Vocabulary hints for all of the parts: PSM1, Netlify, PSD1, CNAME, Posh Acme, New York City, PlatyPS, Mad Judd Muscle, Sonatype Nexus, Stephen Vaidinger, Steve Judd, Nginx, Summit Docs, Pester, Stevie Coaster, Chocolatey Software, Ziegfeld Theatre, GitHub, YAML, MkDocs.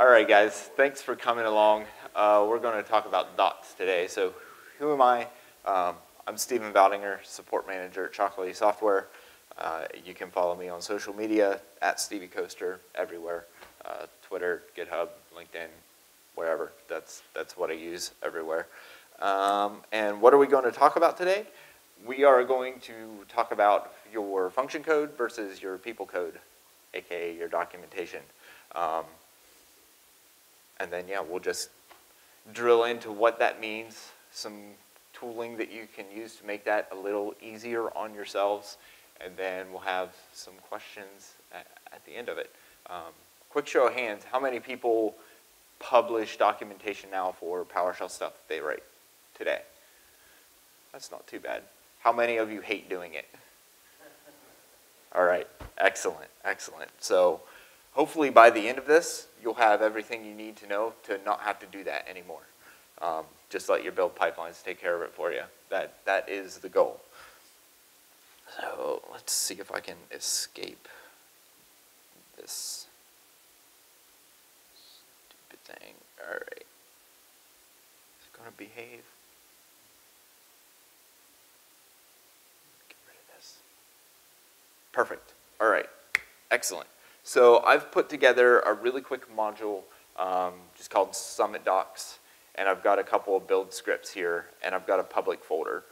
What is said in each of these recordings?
All right, guys, thanks for coming along. We're going to talk about docs today. So who am I? I'm Stephen Vaidinger, support manager at Chocolatey Software. You can follow me on social media, at Stevie Coaster, everywhere. Twitter, GitHub, LinkedIn, wherever. That's what I use everywhere. And what are we going to talk about today? We are going to talk about your function code versus your people code, aka your documentation. And then, yeah, we'll just drill into what that means, some tooling that you can use to make that a little easier on yourselves, and then we'll have some questions at the end of it. Quick show of hands, how many people publish documentation now for PowerShell stuff that they write today? That's not too bad. How many of you hate doing it? All right, excellent, excellent. So hopefully by the end of this, you'll have everything you need to know to not have to do that anymore. Just let your build pipelines take care of it for you. That is the goal. So let's see if I can escape this stupid thing. All right. Is it going to behave? Get rid of this. Perfect. All right. Excellent. So I've put together a really quick module just called Summit Docs, and I've got a couple of build scripts here, and I've got a public folder.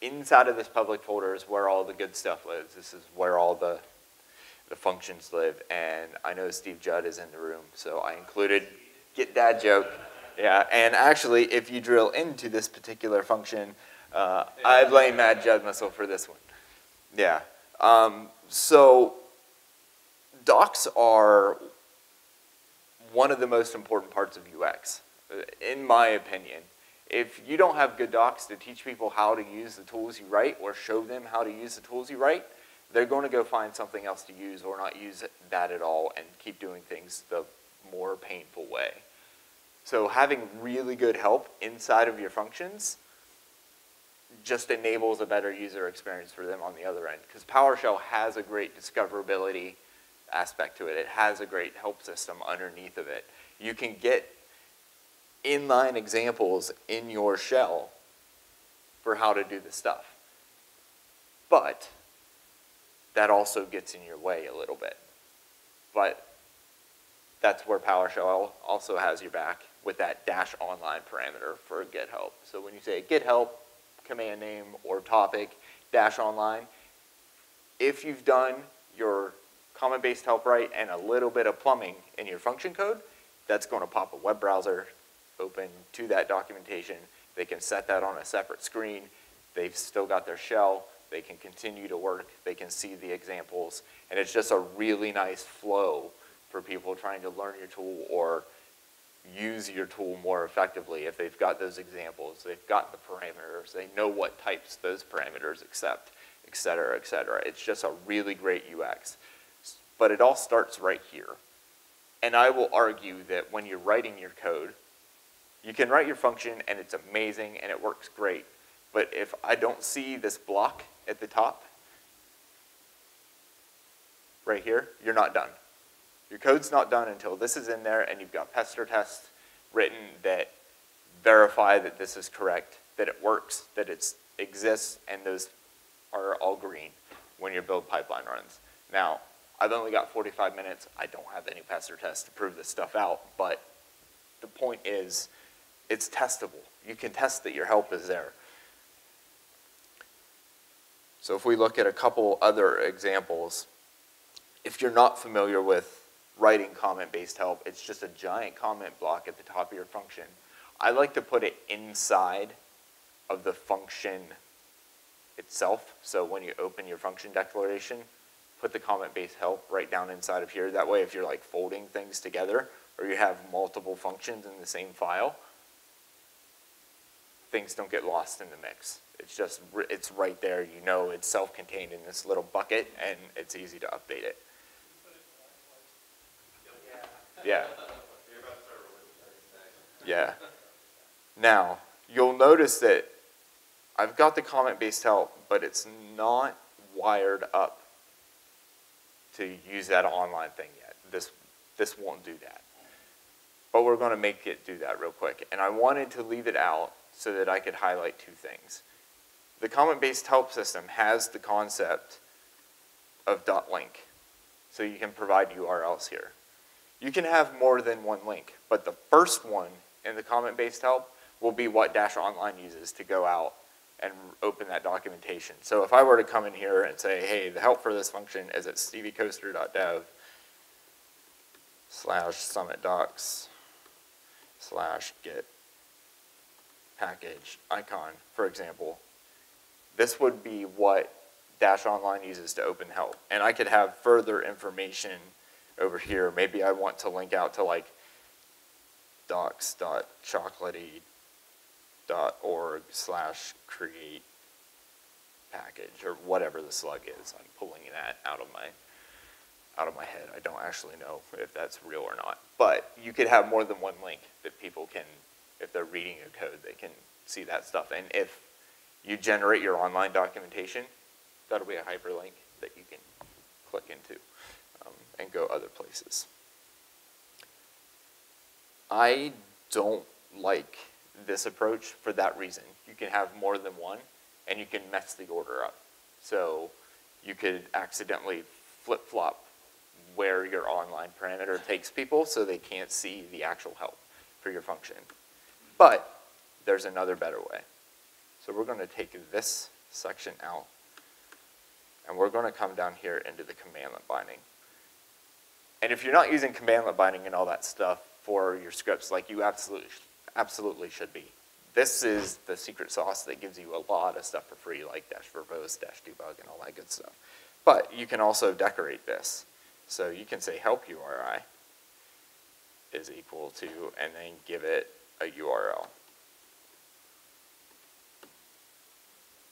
Inside of this public folder is where all the good stuff lives. This is where all the functions live, and I know Steve Judd is in the room, so I included Get Dad Joke. Yeah, and actually, if you drill into this particular function, I blame Mad Judd Muscle for this one. Yeah, so docs are one of the most important parts of UX, in my opinion. If you don't have good docs to teach people how to use the tools you write or show them how to use the tools you write, they're going to go find something else to use or not use that at all and keep doing things the more painful way. So having really good help inside of your functions just enables a better user experience for them on the other end, because PowerShell has a great discoverability aspect to it. It has a great help system underneath of it. You can get inline examples in your shell for how to do the stuff. But that also gets in your way a little bit. But that's where PowerShell also has your back with that -online parameter for get help. So when you say get help, command name or topic, -online, if you've done your common-based help right and a little bit of plumbing in your function code, that's going to pop a web browser open to that documentation. They can set that on a separate screen. They've still got their shell. They can continue to work. They can see the examples. And it's just a really nice flow for people trying to learn your tool or use your tool more effectively if they've got those examples, they've got the parameters, they know what types those parameters accept, et cetera, et cetera. It's just a really great UX. But it all starts right here. And I will argue that when you're writing your code, you can write your function and it's amazing and it works great. But if I don't see this block at the top, right here, you're not done. Your code's not done until this is in there and you've got pester tests written that verify that this is correct, that it works, that it exists, and those are all green when your build pipeline runs. Now, I've only got 45 minutes. I don't have any pester tests to prove this stuff out, but the point is it's testable. You can test that your help is there. So if we look at a couple other examples, if you're not familiar with writing comment-based help, it's just a giant comment block at the top of your function. I like to put it inside of the function itself. So when you open your function declaration, put the comment-based help right down inside of here. That way, if you're like folding things together or you have multiple functions in the same file, things don't get lost in the mix. It's just, it's right there. You know it's self-contained in this little bucket and it's easy to update it. Yeah. Yeah. Now, you'll notice that I've got the comment-based help, but it's not wired up to use that online thing yet. This won't do that. but we're going to make it do that real quick. And I wanted to leave it out so that I could highlight two things. The comment-based help system has the concept of .link, so you can provide URLs here. You can have more than one link, but the first one in the comment-based help will be what Dash Online uses to go out and open that documentation. So if I were to come in here and say, hey, the help for this function is at steviecoaster.dev/summitdocs/get package icon, for example, this would be what Dash Online uses to open help. And I could have further information over here. Maybe I want to link out to like docs.chocolatey.org/create package or whatever the slug is. I'm pulling that out of my head. I don't actually know if that's real or not. But you could have more than one link that people can, if they're reading your code, they can see that stuff. And if you generate your online documentation, that'll be a hyperlink that you can click into and go other places. I don't like this approach for that reason. You can have more than one, and you can mess the order up. So you could accidentally flip-flop where your online parameter takes people so they can't see the actual help for your function. But there's another better way. So we're going to take this section out, and we're going to come down here into the commandlet binding. And if you're not using commandlet binding and all that stuff for your scripts, like you absolutely should be. This is the secret sauce that gives you a lot of stuff for free, like dash verbose, dash debug, and all that good stuff. But you can also decorate this. So you can say help URI is equal to, and then give it a URL,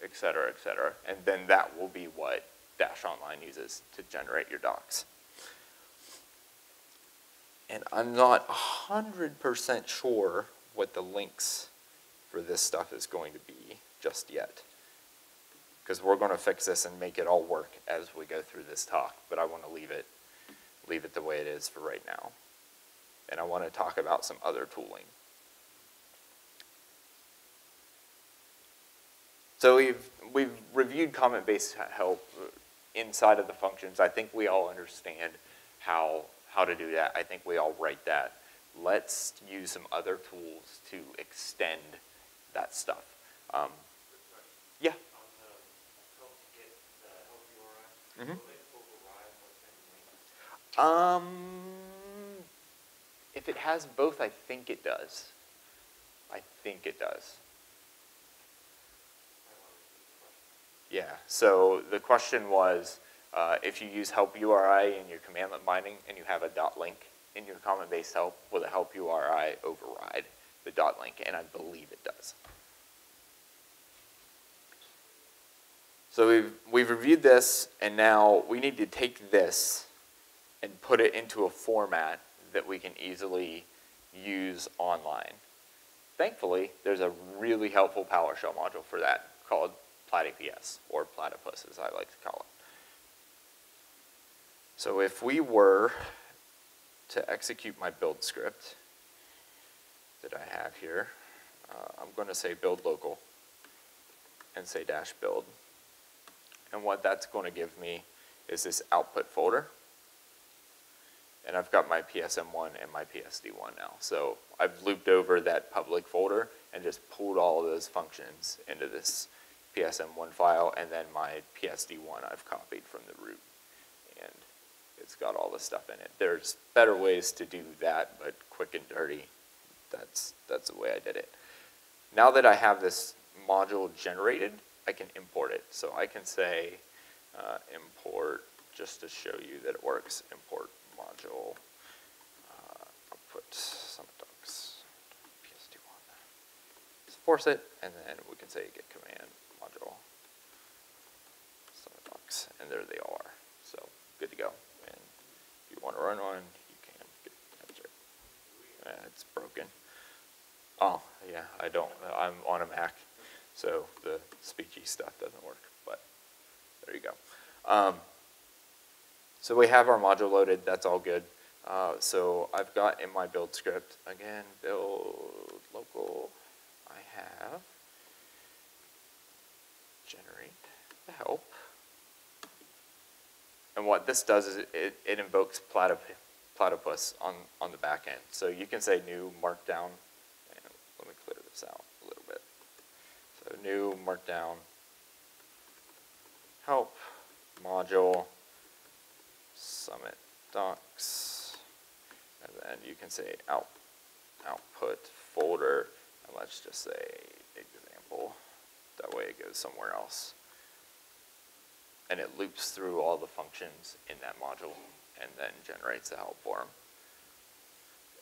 et cetera, et cetera. And then that will be what Dash Online uses to generate your docs. And I'm not 100% sure what the links for this stuff is going to be just yet, because we're going to fix this and make it all work as we go through this talk. But I want to leave it the way it is for right now. And I want to talk about some other tooling. So we've reviewed comment-based help inside of the functions. I think we all understand how to do that. I think we all write that. Let's use some other tools to extend that stuff. Yeah? Mm-hmm. If it has both, I think it does. Yeah, so the question was, if you use help URI in your commandlet binding and you have a .link in your comment-based help, will the help URI override the .link? And I believe it does. So we've reviewed this, and now we need to take this and put it into a format that we can easily use online. Thankfully, there's a really helpful PowerShell module for that called PlatyPS, or Platypus as I like to call it. So if we were to execute my build script that I have here, I'm going to say build local and say dash build. And what that's going to give me is this output folder. And I've got my PSM1 and my PSD1 now. So I've looped over that public folder and just pulled all of those functions into this PSM1 file, and then my PSD1 I've copied from the root. And it's got all the stuff in it. There's better ways to do that, but quick and dirty, that's the way I did it. Now that I have this module generated, I can import it. So I can say import, just to show you that it works, import module, output, SummitDocs, PSD1. Just force it, and then we can say get command module, SummitDocs, and there they all are. So good to go. And if you want to run one, you can. It's broken. Oh, yeah, I don't. I'm on a Mac. So the speechy stuff doesn't work, but there you go. So we have our module loaded. That's all good. So I've got in my build script, again, build local, I have generate the help. And what this does is it invokes platypus on the back end. So you can say new markdown. And let me clear this out a little bit. So new markdown help module Summit Docs. And then you can say output folder. And let's just say example. That way it goes somewhere else. And it loops through all the functions in that module and then generates the help form.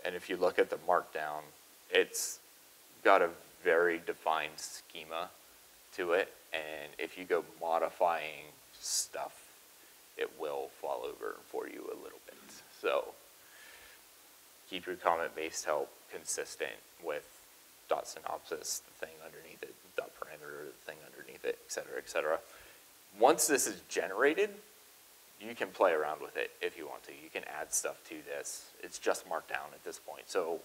And if you look at the markdown, it's got a very defined schema to it. And if you go modifying stuff, it will fall over for you a little bit. So keep your comment-based help consistent with dot synopsis, the thing underneath it, dot parameter, the thing underneath it, et cetera, et cetera. Once this is generated, you can play around with it if you want to. You can add stuff to this. It's just markdown at this point. So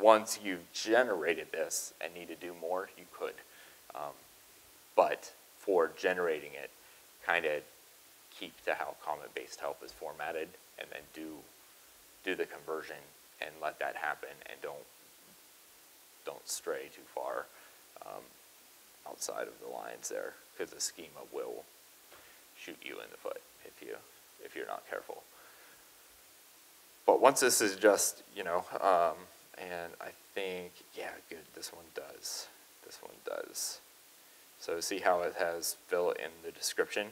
once you've generated this and need to do more, you could. But for generating it, kind of keep to how comment-based help is formatted and then do the conversion and let that happen and don't stray too far outside of the lines there, because the schema will shoot you in the foot if you're not careful. But once this is just, you know, and I think, yeah, good, this one does. This one does. So see how it has fill in the description?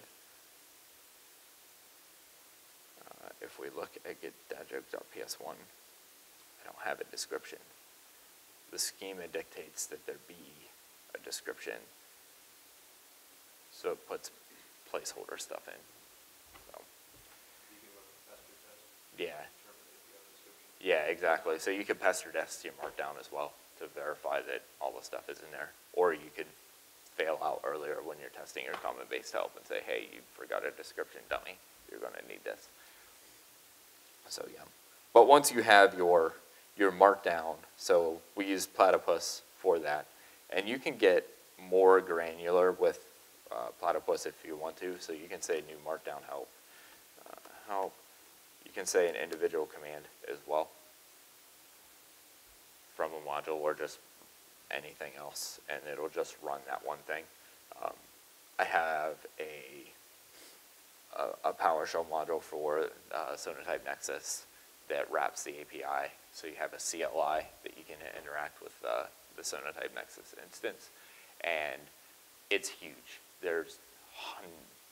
If we look at get.ps1, I don't have a description. The schema dictates that there be a description. So it puts placeholder stuff in. So. Yeah. Yeah, exactly. So you could pester test your markdown as well to verify that all the stuff is in there. Or you could fail out earlier when you're testing your comment-based help and say, hey, you forgot a description, dummy. You're going to need this. So yeah. But once you have your markdown, so we use Platypus for that. And you can get more granular with Platypus if you want to. So you can say new markdown help. You can say an individual command as well from a module or just anything else, and it'll just run that one thing. I have a PowerShell module for Sonatype Nexus that wraps the API. So you have a CLI that you can interact with the Sonatype Nexus instance, and it's huge. There's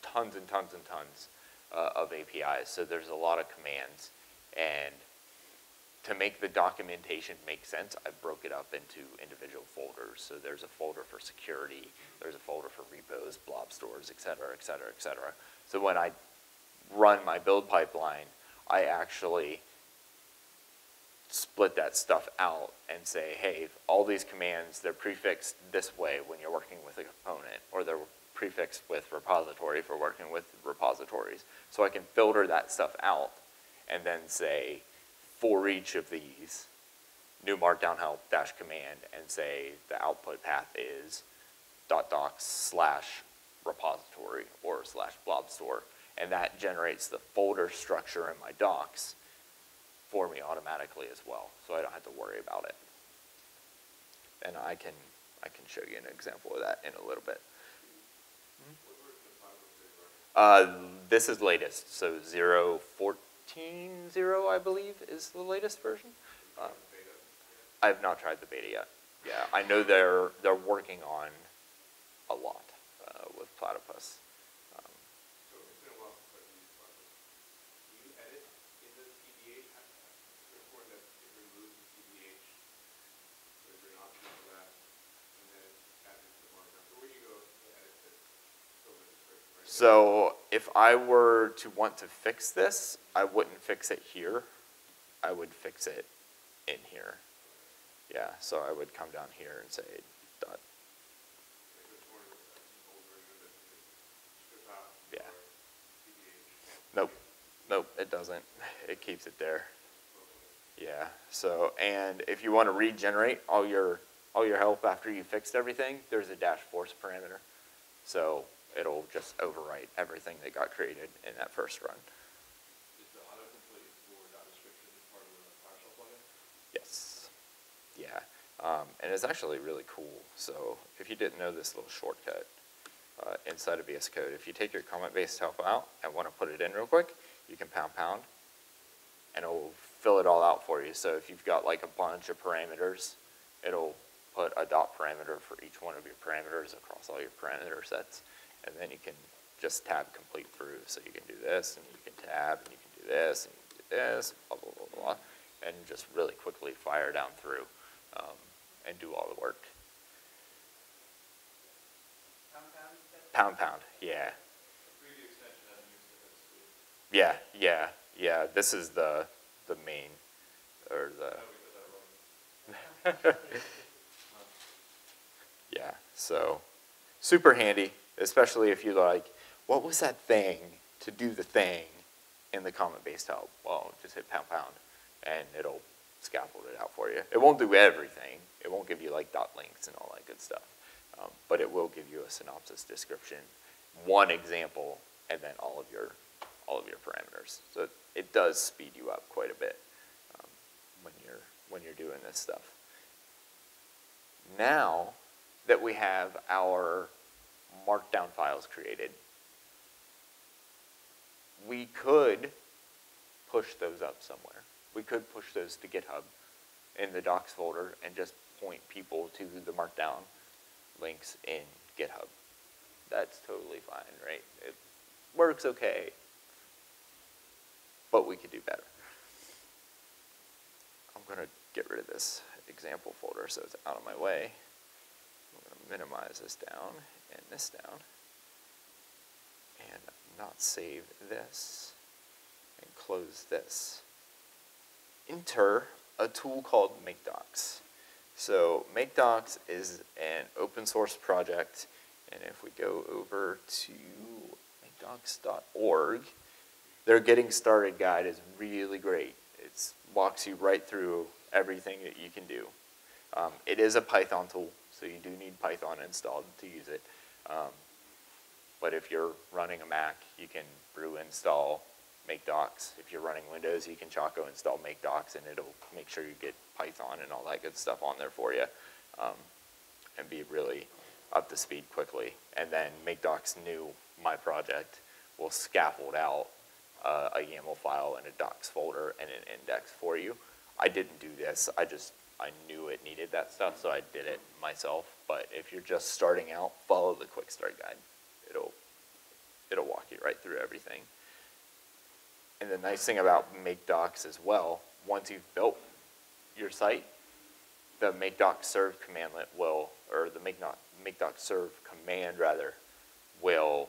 tons and tons and tons of APIs, so there's a lot of commands. And to make the documentation make sense, I broke it up into individual folders. So there's a folder for security, there's a folder for repos, blob stores, et cetera, et cetera, et cetera. So when I run my build pipeline, I actually split that stuff out and say, hey, all these commands, they're prefixed this way when you're working with a component, or they're prefixed with repository for working with repositories. So I can filter that stuff out and then say, for each of these, new markdown help dash command, and say the output path is .docs/repository or /blob store. And that generates the folder structure in my docs for me automatically as well, so I don't have to worry about it. And I can show you an example of that in a little bit. This is latest, so 0.14.0, I believe, is the latest version. I have not tried the beta yet. Yeah, I know they're working on a lot with Platypus. So if I were to want to fix this, I wouldn't fix it here. I would fix it in here. Yeah, so I would come down here and say dot. Yeah. Nope. Nope, it doesn't. It keeps it there. Yeah. So, and if you want to regenerate all your health after you fixed everything, there's a -force parameter. So it'll just overwrite everything that got created in that first run. Is the autocomplete for that description part of the PowerShell plugin? Yes. Yeah. And it's actually really cool. So if you didn't know this little shortcut inside of VS Code, if you take your comment-based help out and want to put it in real quick, you can # and it'll fill it all out for you. So if you've got like a bunch of parameters, it'll put a dot parameter for each one of your parameters across all your parameter sets. And then you can just tab complete through. So you can do this, and you can tab, and you can do this, and you can do this, blah, blah, blah, blah. And just really quickly fire down through and do all the work. Pound, pound, yeah. Yeah, yeah, yeah. This is the main, or the... Yeah, so super handy, especially if you're like, what was that thing to do the thing in the comment-based help? Well, just hit # and it'll scaffold it out for you. It won't do everything. It won't give you like dot links and all that good stuff, but it will give you a synopsis description, one example, and then all of your parameters. So it does speed you up quite a bit when you're doing this stuff. Now that we have our markdown files created, we could push those up somewhere. We could push those to GitHub in the docs folder and just point people to the markdown links in GitHub. That's totally fine, right? It works okay, but we could do better. I'm gonna get rid of this example folder so it's out of my way. I'm gonna minimize this down and this down and not save this and close this. Enter a tool called MkDocs. So MkDocs is an open source project, and if we go over to mkdocs.org, their Getting Started guide is really great. It walks you right through everything that you can do. It is a Python tool, so you do need Python installed to use it. But if you're running a Mac, you can brew install MkDocs. If you're running Windows, you can Choco install MkDocs, and it'll make sure you get Python and all that good stuff on there for you, and be really up to speed quickly. And then MkDocs new my project will scaffold out a YAML file and a docs folder and an index for you. I didn't do this. I knew it needed that stuff, so I did it myself. But if you're just starting out, follow the quick start guide. It'll walk you right through everything. And the nice thing about MkDocs as well, once you've built your site, the MkDocs serve commandlet will, or the MkDocs serve command rather, will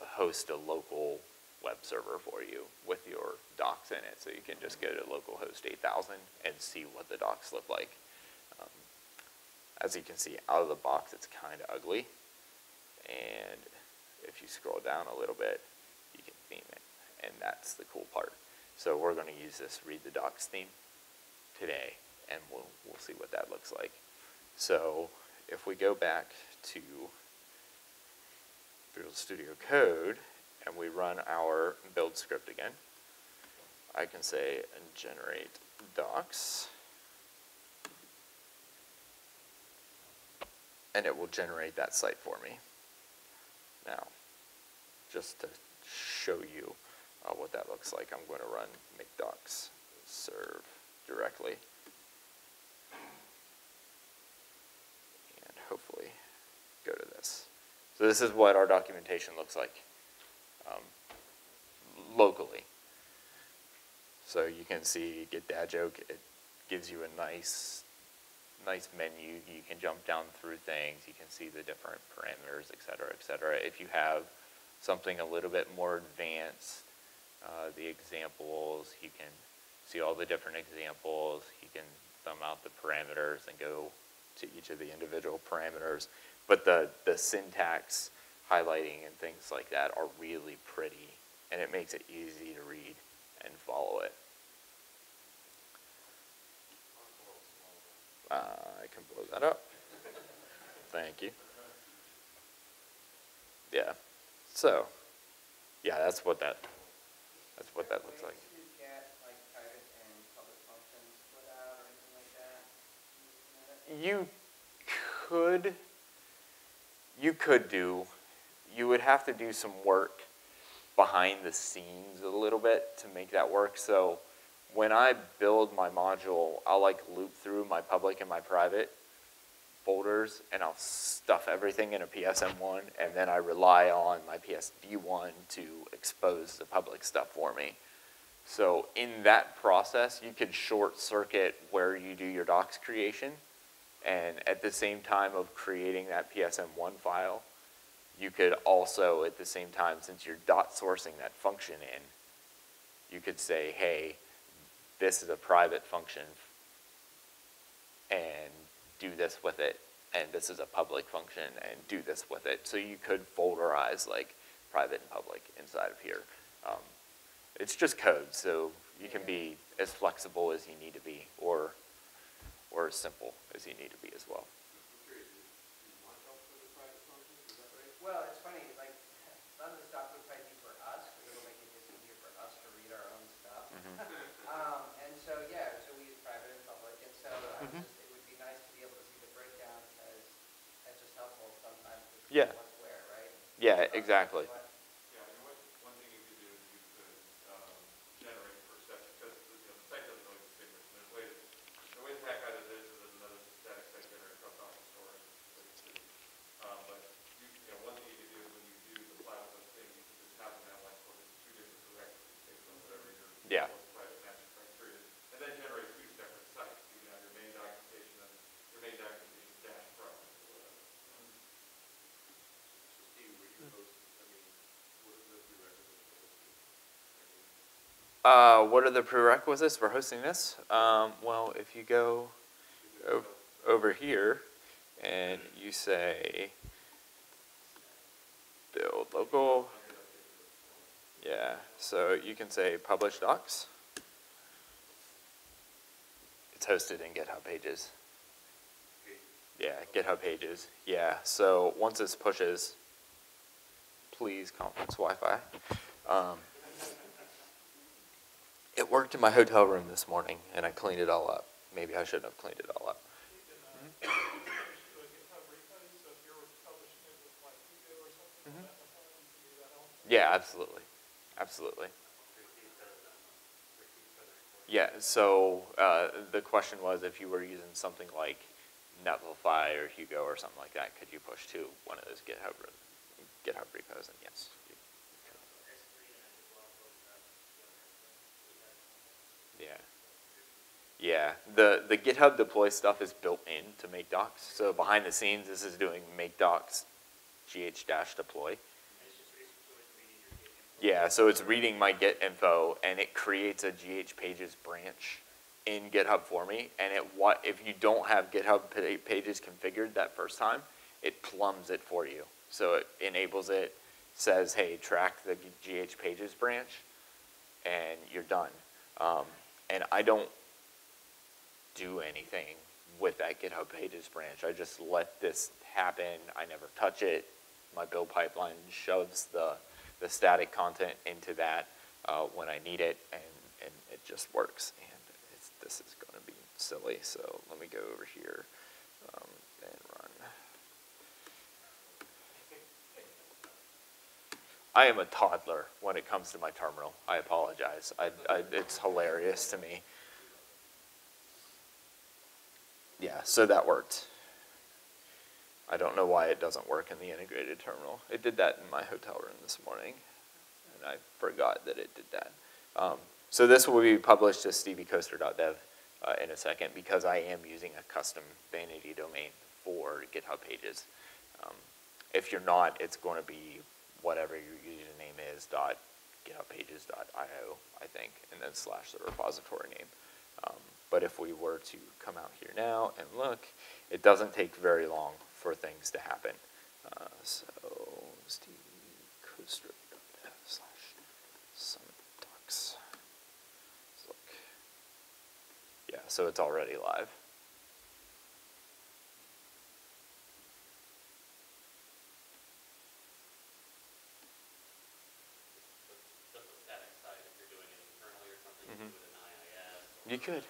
host a local web server for you with your docs in it. So you can just go to localhost 8000 and see what the docs look like. As you can see, out of the box, it's kind of ugly. And if you scroll down a little bit, you can theme it. And that's the cool part. So we're going to use this Read the Docs theme today, and we'll see what that looks like. So if we go back to Visual Studio Code and we run our build script again, I can say generate docs, and it will generate that site for me. Now, just to show you what that looks like, I'm going to run MkDocs serve directly. And hopefully go to this. So this is what our documentation looks like locally. So you can see Get Dad Joke. It gives you a nice menu. You can jump down through things. You can see the different parameters, et cetera, et cetera. If you have something a little bit more advanced, the examples, you can see all the different examples. You can thumb out the parameters and go to each of the individual parameters. But the syntax, highlighting, and things like that are really pretty, and it makes it easy to read and follow it. I can blow that up. Thank you. Yeah. So, yeah, that's what that looks like. You would have to do some work behind the scenes a little bit to make that work. So when I build my module, I'll like loop through my public and my private folders and I'll stuff everything in a PSM1, and then I rely on my PSD1 to expose the public stuff for me. So in that process, you could short circuit where you do your docs creation, and at the same time of creating that PSM1 file, you could also at the same time, since you're dot sourcing that function in, you could say, hey, this is a private function and do this with it, and this is a public function and do this with it. So you could folderize like private and public inside of here. It's just code, so you can be as flexible as you need to be, or as simple as you need to be as well. Well, it's funny, like, none of this stuff would probably be for us, because it'll make it just easier for us to read our own stuff. And so, yeah, so we use private and public, and so it would be nice to be able to see the breakdown, because that's just helpful sometimes. Yeah. What's where, right? Yeah, exactly. What are the prerequisites for hosting this? Well, if you go over here and you say build local, yeah, so you can say publish docs. It's hosted in GitHub Pages. Yeah, GitHub Pages. Yeah, so once this pushes, please conference Wi-Fi. It worked in my hotel room this morning, and I cleaned it all up. Maybe I shouldn't have cleaned it all up. Yeah, absolutely. Absolutely. Yeah, so the question was, if you were using something like Netlify or Hugo or something like that, could you push to one of those GitHub repos? And yes. Yeah, the GitHub deploy stuff is built in to MkDocs. So behind the scenes, this is doing MkDocs gh-deploy. Yeah, so it's reading my Git info, and it creates a GH Pages branch in GitHub for me. And if you don't have GitHub Pages configured that first time, it plumbs it for you. So it enables it, says, hey, track the GH Pages branch, and you're done. And I don't do anything with that GitHub Pages branch. I just let this happen. I never touch it. My build pipeline shoves the static content into that when I need it, and it just works. And this is going to be silly, so let me go over here and run. I am a toddler when it comes to my terminal. I apologize. It's hilarious to me. Yeah, so that worked. I don't know why it doesn't work in the integrated terminal. It did that in my hotel room this morning, and I forgot that it did that. So this will be published to steviecoaster.dev in a second, because I am using a custom vanity domain for GitHub Pages. If you're not, it's going to be whatever your username is, .githubpages.io, I think, and then / the repository name. But if we were to come out here now and look, it doesn't take very long for things to happen. So steviecoaster.dev/summit docs. Let's look. Yeah, so it's already live. You could.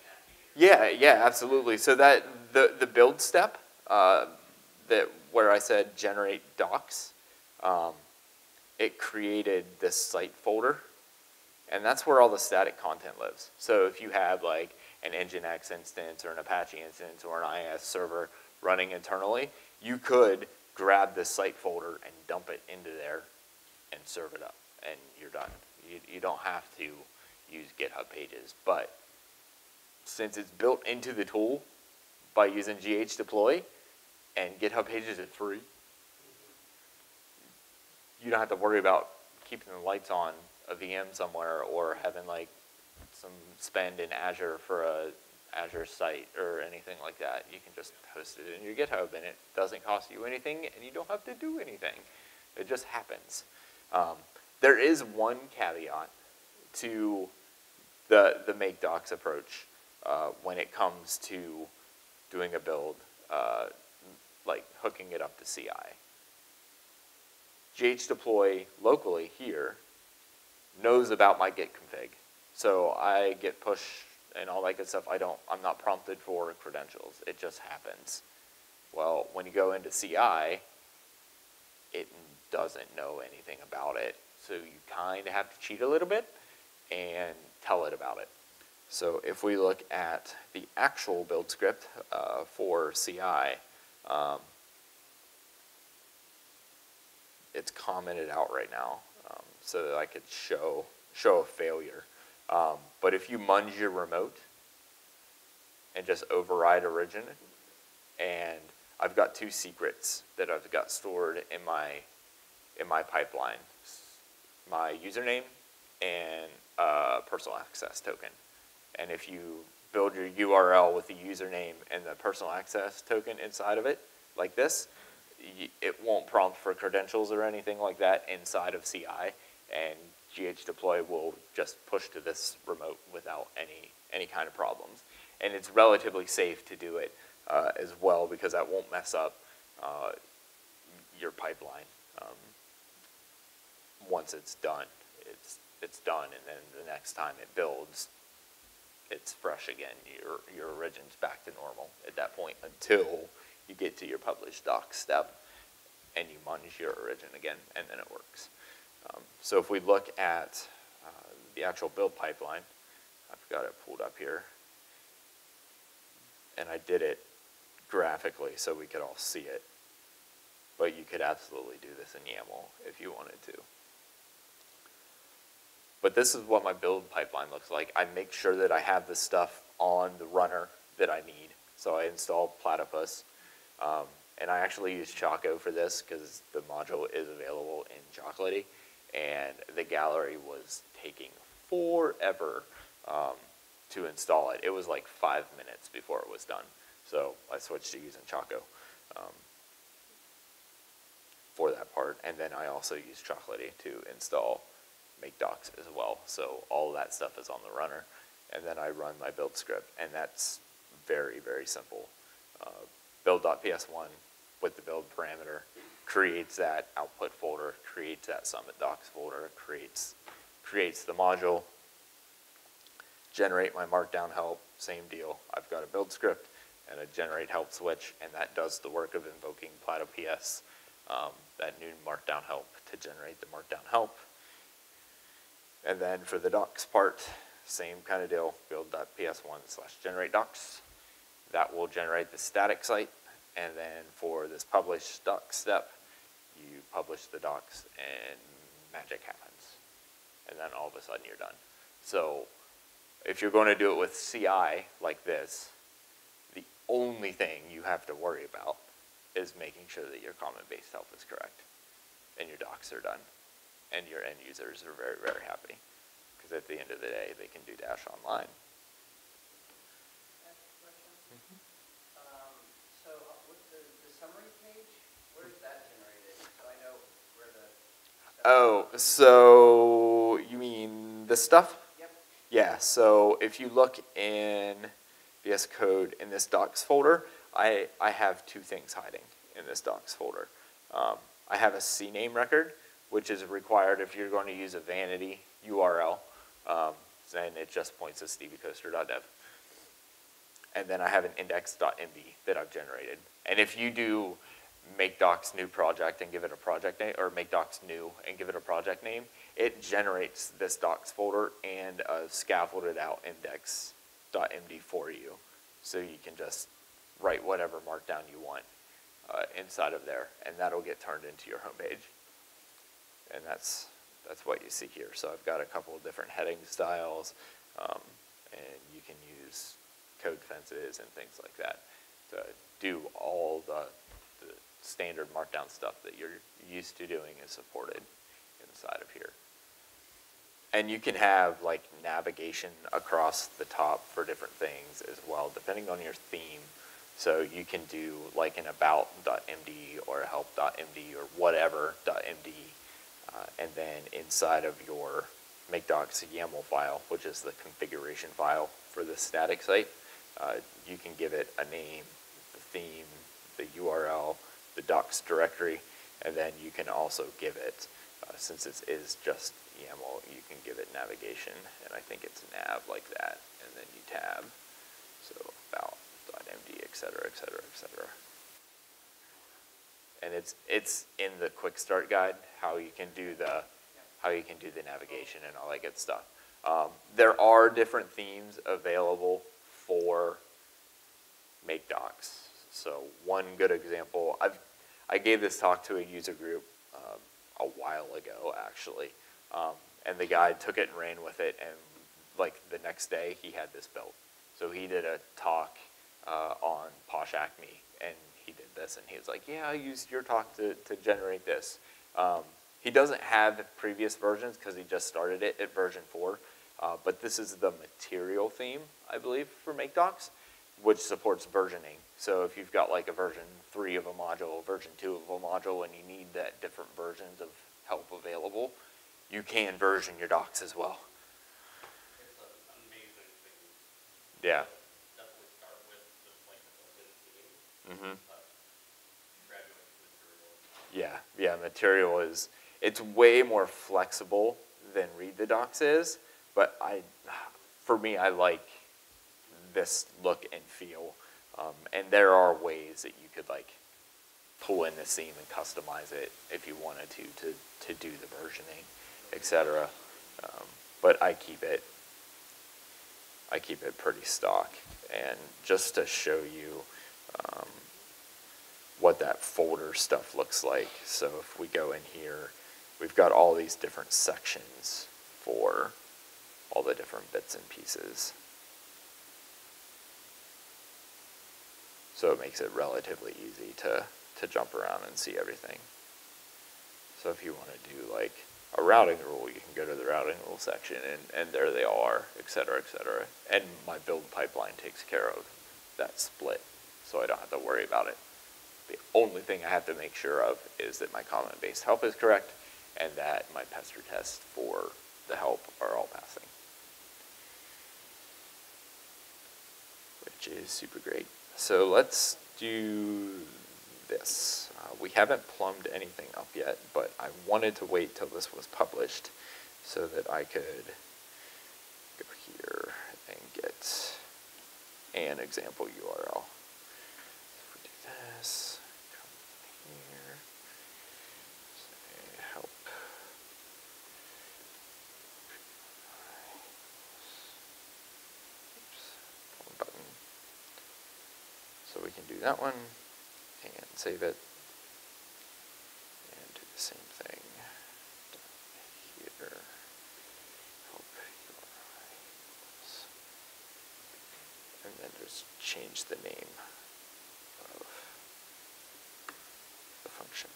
Yeah, yeah, absolutely. So that the build step where I said generate docs, it created this site folder, and that's where all the static content lives. So if you have like an Nginx instance or an Apache instance or an IIS server running internally, you could grab this site folder and dump it into there and serve it up, and you're done. You don't have to use GitHub Pages, but since it's built into the tool by using ghdeploy, and GitHub Pages is free, you don't have to worry about keeping the lights on a VM somewhere or having like some spend in Azure for a Azure site or anything like that. You can just host it in your GitHub, and it doesn't cost you anything, and you don't have to do anything. It just happens. There is one caveat to the MkDocs approach when it comes to doing a build, like hooking it up to CI. ghdeploy locally here knows about my git config, so I get push and all that good stuff. I'm not prompted for credentials. It just happens. Well, when you go into CI, it doesn't know anything about it, so you kind of have to cheat a little bit and tell it about it. So if we look at the actual build script for CI, it's commented out right now, so that I could show a failure. But if you munge your remote and just override origin, and I've got two secrets that I've got stored in my pipeline, my username and personal access token. And if you build your URL with the username and the personal access token inside of it, like this, it won't prompt for credentials or anything like that inside of CI, and ghdeploy will just push to this remote without any kind of problems. And it's relatively safe to do it as well, because that won't mess up your pipeline. Once it's done, it's done, and then the next time it builds, it's fresh again. Your origin's back to normal at that point, until you get to your publish doc step and you munge your origin again, and then it works. So if we look at the actual build pipeline, I've got it pulled up here, and I did it graphically so we could all see it, but you could absolutely do this in YAML if you wanted to. But this is what my build pipeline looks like. I make sure that I have the stuff on the runner that I need. So I install PlatyPS, and I actually use Choco for this because the module is available in Chocolatey, and the gallery was taking forever to install it. It was like 5 minutes before it was done. So I switched to using Choco for that part, and then I also use Chocolatey to install MkDocs as well, so all that stuff is on the runner, and then I run my build script, and that's very, very simple. Build.ps1 with the build parameter creates that output folder, creates that Summit Docs folder, creates the module. Generate my markdown help, same deal. I've got a build script and a generate help switch, and that does the work of invoking PlatyPS, that new markdown help, to generate the markdown help. And then for the docs part, same kind of deal, build.ps1/generate docs. That will generate the static site. And then for this publish doc step, you publish the docs and magic happens. And then all of a sudden you're done. So if you're going to do it with CI like this, the only thing you have to worry about is making sure that your common-based help is correct and your docs are done. And your end users are very, very happy, because at the end of the day, they can do Dash online. Mm-hmm. So with the summary page, where is that generated? So I know where the... Oh, so you mean this stuff? Yep. Yeah, so if you look in VS Code in this docs folder, I have two things hiding in this docs folder. I have a CNAME record, which is required if you're going to use a vanity URL, and it just points to steviecoaster.dev. and then I have an index.md that I've generated. And if you do MkDocs new project and give it a project name, or MkDocs new and give it a project name, it generates this docs folder and a scaffolded out index.md for you. So you can just write whatever markdown you want inside of there, and that'll get turned into your homepage. And that's what you see here. So I've got a couple of different heading styles, and you can use code fences and things like that to do all the standard markdown stuff that you're used to doing is supported inside of here. And you can have like navigation across the top for different things as well, depending on your theme. So you can do like an about.md or a help.md or whatever.md, and then inside of your MkDocs YAML file, which is the configuration file for the static site, you can give it a name, the theme, the URL, the docs directory, and then you can also give it, since it is just YAML, you can give it navigation, and I think it's nav like that, and then you tab, so about.md, etc., etc., etc. And it's in the quick start guide how you can do the navigation and all that good stuff. There are different themes available for MkDocs. So one good example, I gave this talk to a user group a while ago actually, and the guy took it and ran with it, and like the next day he had this built. So he did a talk on Posh Acme, and he did this, and he was like, yeah, I used your talk to generate this. He doesn't have previous versions because he just started it at version 4, but this is the material theme, I believe, for MkDocs, which supports versioning. So if you've got like a version 3 of a module, version 2 of a module, and you need that different versions of help available, you can version your docs as well. It's an amazing thing. Yeah. Definitely start with just like a built-in theme. Yeah, yeah, material is, it's way more flexible than Read the Docs is, but for me, I like this look and feel, and there are ways that you could like pull in the theme and customize it if you wanted to do the versioning, etc. But I keep it pretty stock, and just to show you what that folder stuff looks like. So if we go in here, we've got all these different sections for all the different bits and pieces. So it makes it relatively easy to jump around and see everything. So if you want to do like a routing rule, you can go to the routing rule section, and there they are, etc., etc. And my build pipeline takes care of that split, so I don't have to worry about it. The only thing I have to make sure of is that my comment-based help is correct, and that my pester tests for the help are all passing, which is super great. So let's do this. We haven't plumbed anything up yet, but I wanted to wait till this was published so that I could go here and get an example URL. If we do this. That one, and save it, and do the same thing down here. And then just change the name of the function.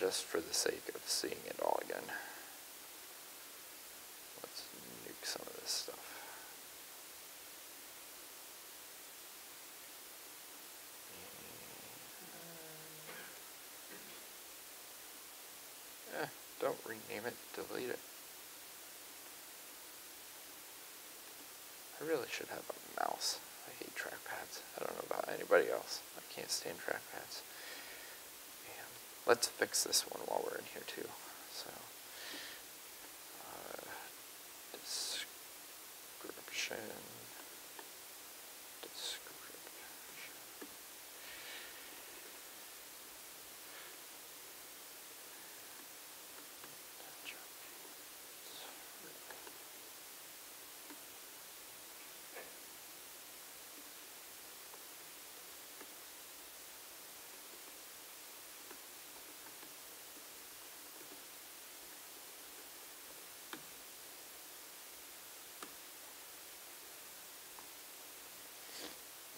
just for the sake of seeing it all again. Let's nuke some of this stuff. Don't rename it, delete it. I really should have a mouse. I hate trackpads. I don't know about anybody else. I can't stand trackpads. And let's fix this one while we're in here too. So, description.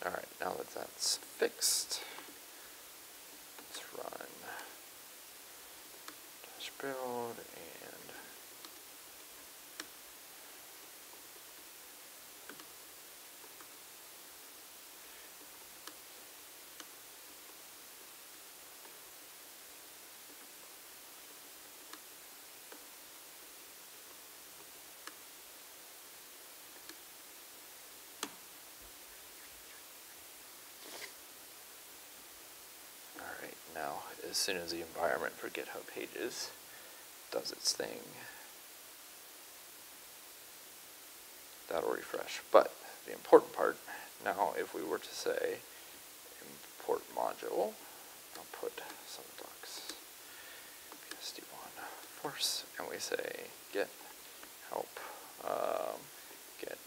Alright, now that that's fixed, let's run dash build and as soon as the environment for GitHub Pages does its thing, that'll refresh. But the important part, now if we were to say import module, I'll put Summit Docs PSD1 force, and we say get help, get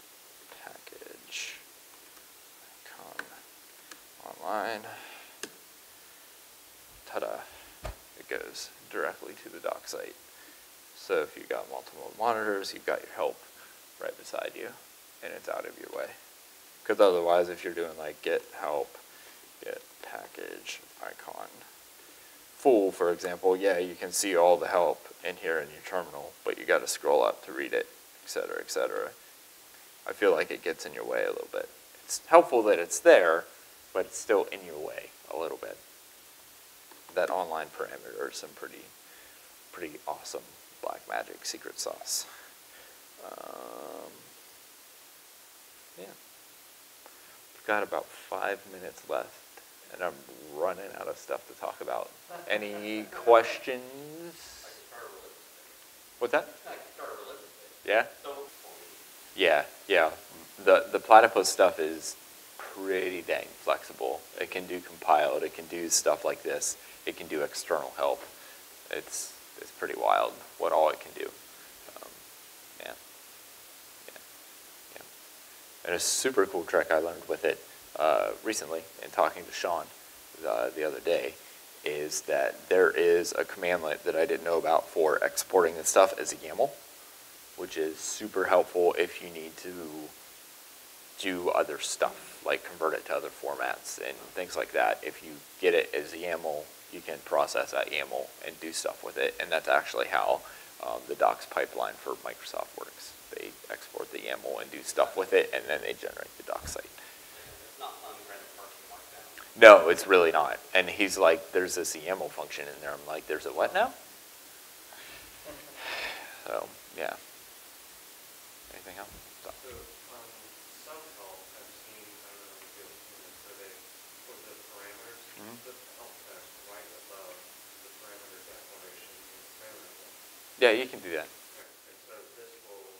package icon online. Ta-da, it goes directly to the doc site. So if you've got multiple monitors, you've got your help right beside you, and it's out of your way. Because otherwise, if you're doing like get help, get package icon full, for example, yeah, you can see all the help in here in your terminal, but you got to scroll up to read it, etc., etc. I feel like it gets in your way a little bit. It's helpful that it's there, but it's still in your way a little bit. That online parameter is some pretty awesome black magic secret sauce. Yeah, we've got about 5 minutes left, and I'm running out of stuff to talk about. Any questions? What's that? Yeah. Yeah, yeah. The platypus stuff is pretty dang flexible. It can do compiled. It can do stuff like this. It can do external help. It's pretty wild what all it can do. Yeah. And a super cool trick I learned with it recently in talking to Sean the other day is that there is a commandlet that I didn't know about for exporting this stuff as a YAML, which is super helpful if you need to do other stuff, like convert it to other formats and things like that. If you get it as a YAML, you can process that YAML and do stuff with it, and that's actually how the docs pipeline for Microsoft works. They export the YAML and do stuff with it, and then they generate the doc site. It's not fun random parsing like that. No, it's really not. And he's like, there's this YAML function in there. I'm like, there's a what now? So, yeah. Anything else? Stop. Yeah, you can do that.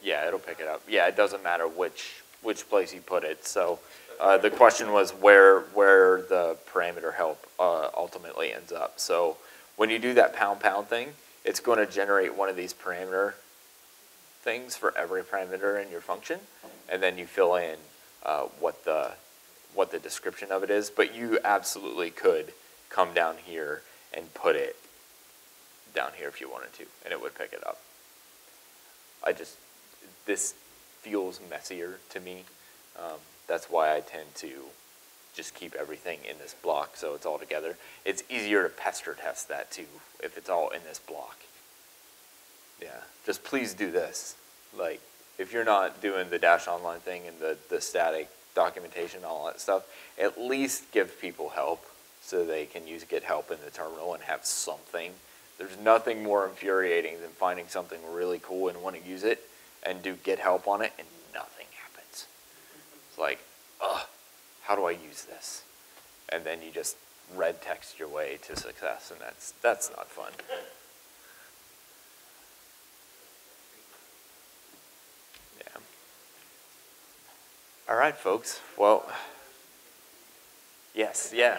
Yeah, it'll pick it up. Yeah, it doesn't matter which place you put it. So the question was where the parameter help ultimately ends up. So when you do that pound thing, it's going to generate one of these parameter things for every parameter in your function, and then you fill in what the description of it is. But you absolutely could come down here and put it down here if you wanted to, and it would pick it up. This feels messier to me. That's why I tend to just keep everything in this block so it's all together. It's easier to pester test that too if it's all in this block. Yeah, just please do this. Like, if you're not doing the Dash Online thing and the static documentation and all that stuff, at least give people help so they can use get help in the terminal and have something. There's nothing more infuriating than finding something really cool and want to use it and do get help on it and nothing happens. It's like, ugh, how do I use this? And then you just red text your way to success, and that's not fun. Yeah. All right, folks. Well, yes, yeah.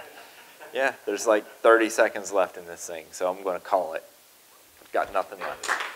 Yeah, there's like 30 seconds left in this thing, so I'm going to call it. I've got nothing left.